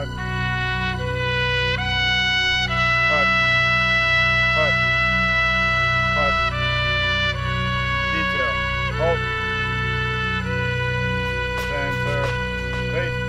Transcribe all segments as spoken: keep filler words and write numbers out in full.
Hut. Hut. Hut. Hut. Detail. Halt. Center. Base.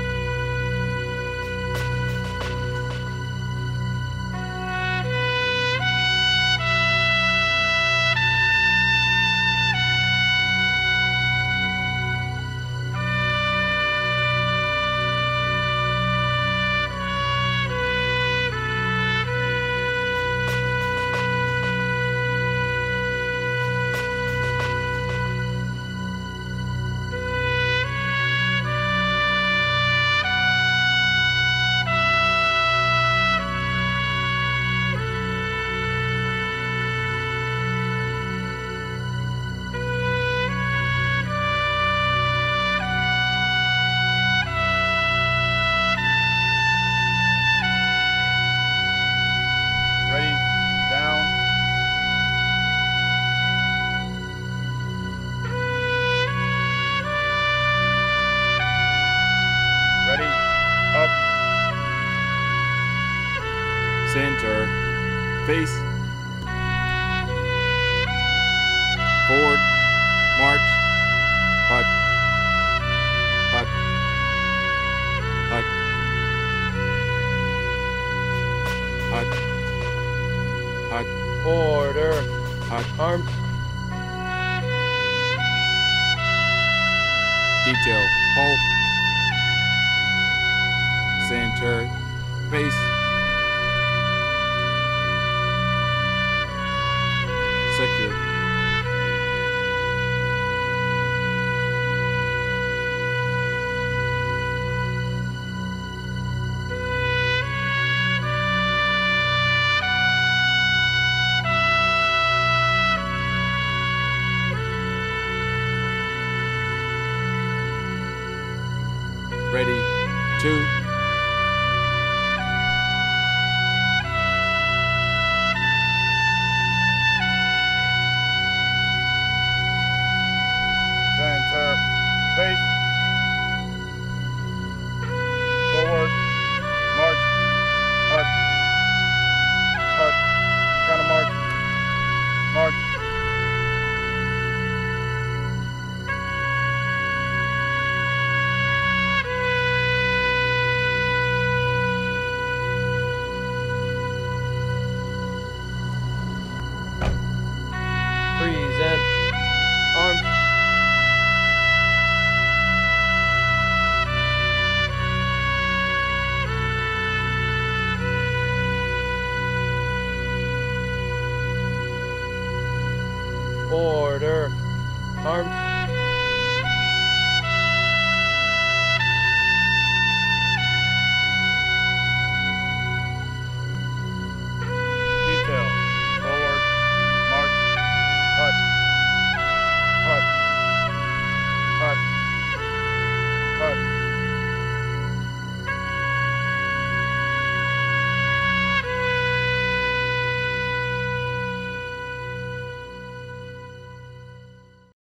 Center, face, forward, march, hut, hut, hut, hut, hut, order, hut, arms, detail, hold, center, face, secure. Ready, two, center, face, forward, march, hut, hut, counter march, march, present, arms, order, arms.